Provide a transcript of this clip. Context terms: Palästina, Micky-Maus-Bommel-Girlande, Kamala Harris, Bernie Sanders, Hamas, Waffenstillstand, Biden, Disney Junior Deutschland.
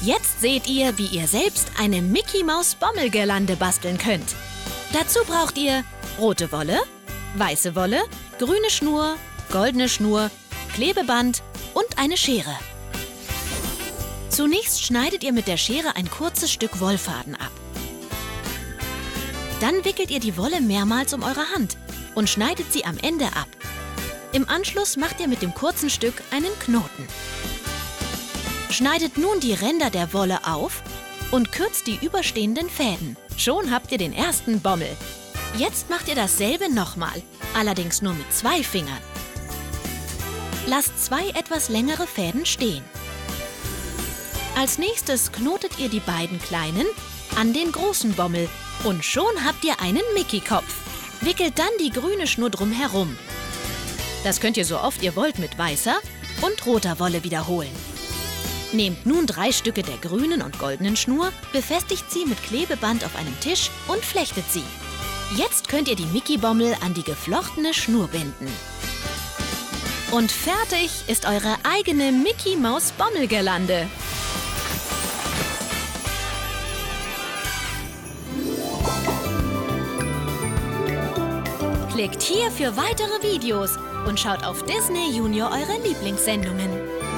Jetzt seht ihr, wie ihr selbst eine Micky-Maus-Bommel-Girlande basteln könnt. Dazu braucht ihr rote Wolle, weiße Wolle, grüne Schnur, goldene Schnur, Klebeband und eine Schere. Zunächst schneidet ihr mit der Schere ein kurzes Stück Wollfaden ab. Dann wickelt ihr die Wolle mehrmals um eure Hand und schneidet sie am Ende ab. Im Anschluss macht ihr mit dem kurzen Stück einen Knoten. Schneidet nun die Ränder der Wolle auf und kürzt die überstehenden Fäden. Schon habt ihr den ersten Bommel. Jetzt macht ihr dasselbe nochmal, allerdings nur mit 2 Fingern. Lasst 2 etwas längere Fäden stehen. Als nächstes knotet ihr die beiden kleinen an den großen Bommel und schon habt ihr einen Mickey-Kopf. Wickelt dann die grüne Schnur drumherum. Das könnt ihr so oft ihr wollt mit weißer und roter Wolle wiederholen. Nehmt nun 3 Stücke der grünen und goldenen Schnur, befestigt sie mit Klebeband auf einem Tisch und flechtet sie. Jetzt könnt ihr die Mickey-Bommel an die geflochtene Schnur binden. Und fertig ist eure eigene Mickey-Maus-Bommel-Girlande. Klickt hier für weitere Videos und schaut auf Disney Junior eure Lieblingssendungen.